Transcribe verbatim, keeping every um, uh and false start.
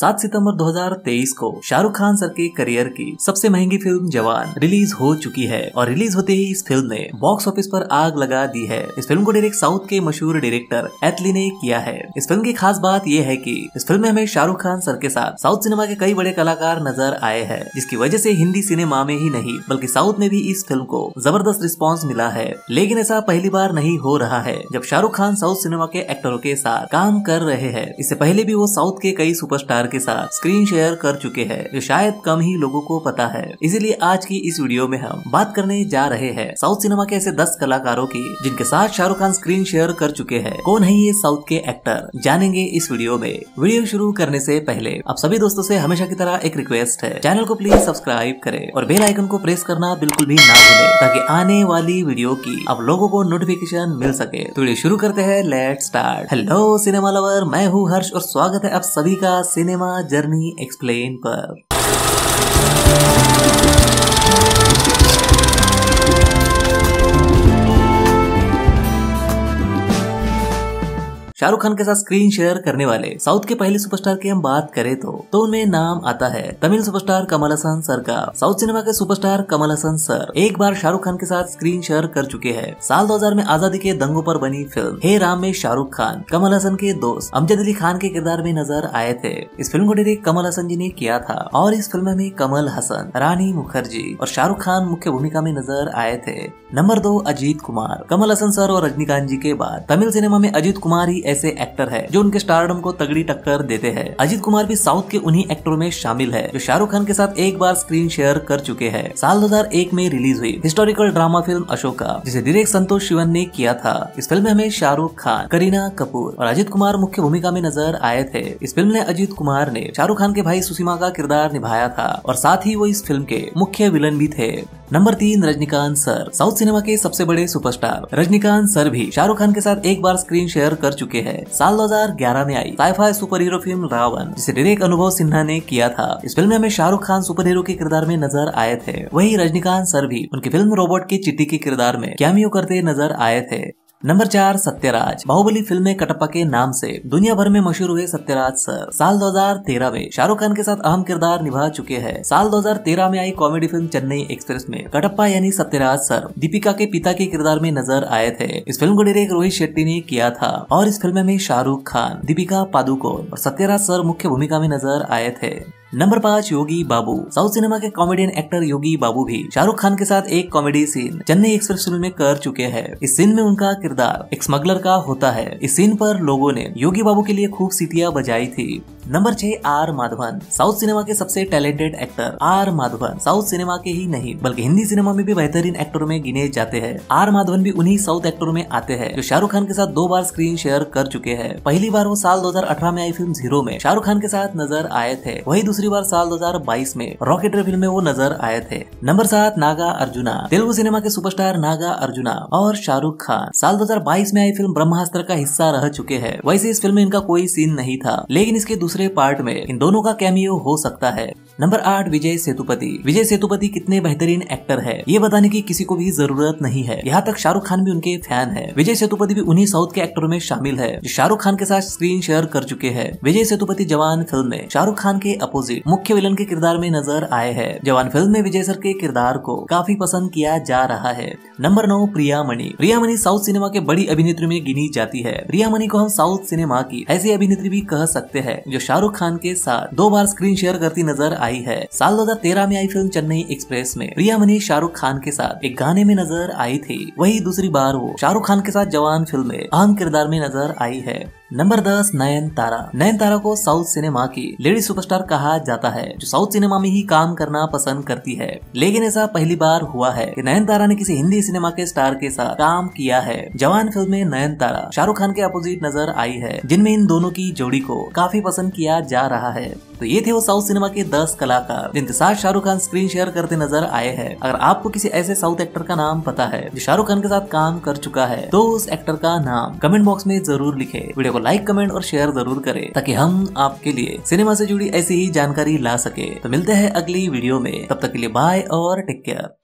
सात सितंबर दो हज़ार तेईस को शाहरुख खान सर के करियर की सबसे महंगी फिल्म जवान रिलीज हो चुकी है और रिलीज होते ही इस फिल्म ने बॉक्स ऑफिस पर आग लगा दी है। इस फिल्म को डायरेक्ट साउथ के मशहूर डायरेक्टर एथली ने किया है। इस फिल्म की खास बात यह है कि इस फिल्म में हमें शाहरुख खान सर के साथ साउथ सिनेमा के कई बड़े कलाकार नजर आए हैं, जिसकी वजह से हिंदी सिनेमा में ही नहीं बल्कि साउथ में भी इस फिल्म को जबरदस्त रिस्पॉन्स मिला है। लेकिन ऐसा पहली बार नहीं हो रहा है जब शाहरुख खान साउथ सिनेमा के एक्टरों के साथ काम कर रहे हैं। इससे पहले भी वो साउथ के कई सुपरस्टार के साथ स्क्रीन शेयर कर चुके हैं, जो शायद कम ही लोगों को पता है। इसीलिए आज की इस वीडियो में हम बात करने जा रहे हैं साउथ सिनेमा के ऐसे दस कलाकारों की जिनके साथ शाहरुख खान स्क्रीन शेयर कर चुके हैं। कौन है ये साउथ के एक्टर, जानेंगे इस वीडियो में। वीडियो शुरू करने से पहले आप सभी दोस्तों से हमेशा की तरह एक रिक्वेस्ट है, चैनल को प्लीज सब्सक्राइब करें और बेल आइकन को प्रेस करना बिल्कुल भी ना भूलें, ताकि आने वाली वीडियो की आप लोगों को नोटिफिकेशन मिल सके। तो वीडियो शुरू करते हैं, let's start. Hello cinema lover, मैं हूँ हर्ष और स्वागत है आप सभी का सिनेमा जर्नी एक्सप्लेन पर। शाहरुख खान के साथ स्क्रीन शेयर करने वाले साउथ के पहले सुपरस्टार की हम बात करें तो तो उनमें नाम आता है तमिल सुपरस्टार कमल हसन सर का। साउथ सिनेमा के सुपरस्टार कमल हसन सर एक बार शाहरुख खान के साथ स्क्रीन शेयर कर चुके हैं। साल दो हज़ार में आजादी के दंगों पर बनी फिल्म हे राम में शाहरुख खान कमल हसन के दोस्त अमजद अली खान के किरदार में नजर आए थे। इस फिल्म को डायरेक्ट कमल हसन जी ने किया था और इस फिल्म में कमल हसन, रानी मुखर्जी और शाहरुख खान मुख्य भूमिका में नजर आए थे। नंबर दो, अजीत कुमार। कमल हसन सर और रजनीकांत जी के बाद तमिल सिनेमा में अजीत कुमार ही ऐसे एक्टर है जो उनके स्टारडम को तगड़ी टक्कर देते हैं। अजीत कुमार भी साउथ के उन्हीं एक्टरों में शामिल है जो शाहरुख खान के साथ एक बार स्क्रीन शेयर कर चुके हैं। साल दो हज़ार एक में रिलीज हुई हिस्टोरिकल ड्रामा फिल्म अशोका, जिसे डायरेक्ट संतोष शिवन ने किया था। इस फिल्म में हमें शाहरुख खान, करीना कपूर और अजीत कुमार मुख्य भूमिका में नजर आए थे। इस फिल्म में अजीत कुमार ने शाहरुख खान के भाई सुसिमा का किरदार निभाया था और साथ ही वो इस फिल्म के मुख्य विलन भी थे। नंबर तीन, रजनीकांत सर। साउथ सिनेमा के सबसे बड़े सुपरस्टार रजनीकांत सर भी शाहरुख खान के साथ एक बार स्क्रीन शेयर कर चुके हैं। साल दो हज़ार ग्यारह में आई sci fi super hero film Ravan, जिसे डायरेक्ट अनुभव सिन्हा ने किया था। इस फिल्म में हमें शाहरुख खान सुपर हीरो के किरदार में नजर आए थे। वहीं रजनीकांत सर भी उनकी फिल्म रोबोट की चिट्टी के किरदार में कैमियो करते नजर आए थे। नंबर चार, सत्यराज। बाहुबली फिल्म में कटप्पा के नाम से दुनिया भर में मशहूर हुए सत्यराज सर साल दो हज़ार तेरह में शाहरुख खान के साथ अहम किरदार निभा चुके हैं। साल दो हज़ार तेरह में आई कॉमेडी फिल्म चेन्नई एक्सप्रेस में कटप्पा यानी सत्यराज सर दीपिका के पिता के किरदार में नजर आए थे। इस फिल्म को डायरेक्ट रोहित शेट्टी ने किया था और इस फिल्म में शाहरुख खान, दीपिका पादुकोण और सत्यराज सर मुख्य भूमिका में नजर आए थे। नंबर पाँच, योगी बाबू। साउथ सिनेमा के कॉमेडियन एक्टर योगी बाबू भी शाहरुख खान के साथ एक comedy scene Chennai express film में कर चुके हैं। इस सीन में उनका किरदार एक स्मगलर का होता है। इस सीन पर लोगों ने योगी बाबू के लिए खूब सीटियां बजाई थी। नंबर छह, आर माधवन। साउथ सिनेमा के सबसे talented actor R Madhavan south cinema के ही नहीं बल्कि हिंदी सिनेमा में भी बेहतरीन एक्टरों में गिने जाते हैं। आर माधवन भी उन्हीं साउथ एक्टरों में आते हैं जो शाहरुख खान के साथ दो बार स्क्रीन शेयर कर चुके हैं। पहली बार वो साल दो हज़ार अठारह में आई फिल्म जीरो में शाहरुख खान के साथ नजर आए थे। वही दूसरी बार साल दो हज़ार बाईस में रॉकेट फिल्म में वो नजर आए थे। नंबर सात, नागा अर्जुना। तेलुगु सिनेमा के सुपरस्टार नागा अर्जुना और शाहरुख खान साल दो हज़ार बाईस में आई फिल्म ब्रह्मास्त्र का हिस्सा रह चुके हैं। वैसे इस फिल्म में इनका कोई सीन नहीं था, लेकिन इसके दूसरे पार्ट में इन दोनों का कैमियो हो सकता है। नंबर आठ, विजय सेतुपति। विजय सेतुपति कितने बेहतरीन एक्टर है ये बताने की किसी को भी जरूरत नहीं है। यहाँ तक शाहरुख खान भी उनके फैन है। विजय सेतुपति भी उन्हीं साउथ के एक्टरों में शामिल है जो शाहरुख खान के साथ स्क्रीन शेयर कर चुके हैं। विजय सेतुपति जवान फिल्म में शाहरुख खान के अपोजिट मुख्य विलन के किरदार में नजर आए हैं। जवान फिल्म में विजय सर के किरदार को काफी पसंद किया जा रहा है। नंबर नौ, प्रिया मणि। प्रिया मणि साउथ सिनेमा के बड़ी अभिनेत्री में गिनी जाती है। प्रिया मणि को हम साउथ सिनेमा की ऐसी अभिनेत्री भी कह सकते हैं जो शाहरुख खान के साथ दो बार स्क्रीन शेयर करती नजर आई है। साल दो हज़ार तेरह में आई फिल्म चेन्नई एक्सप्रेस में प्रिया मणि शाहरुख खान के साथ एक गाने में नजर आई थी। वही दूसरी बार वो शाहरुख खान के साथ जवान फिल्म में अहम किरदार में नजर आई है। नंबर दस, नयन तारा। नयन तारा को साउथ सिनेमा की लेडी सुपरस्टार कहा जाता है जो साउथ सिनेमा में ही काम करना पसंद करती है। लेकिन ऐसा पहली बार हुआ है कि नयन तारा ने किसी हिंदी सिनेमा के स्टार के साथ काम किया है। जवान फिल्म में नयन तारा शाहरुख खान के अपोजिट नजर आई है, जिनमें इन दोनों की जोड़ी को काफी पसंद किया जा रहा है। तो ये थे वो साउथ सिनेमा के दस कलाकार जिनके साथ शाहरुख खान स्क्रीन शेयर करते नजर आए हैं। अगर आपको किसी ऐसे साउथ एक्टर का नाम पता है जो शाहरुख खान के साथ काम कर चुका है तो उस एक्टर का नाम कमेंट बॉक्स में जरूर लिखे। वीडियो को लाइक, कमेंट और शेयर जरूर करें ताकि हम आपके लिए सिनेमा से जुड़ी ऐसी ही जानकारी ला सके। तो मिलते हैं अगली वीडियो में, तब तक के लिए बाय और टेक केयर।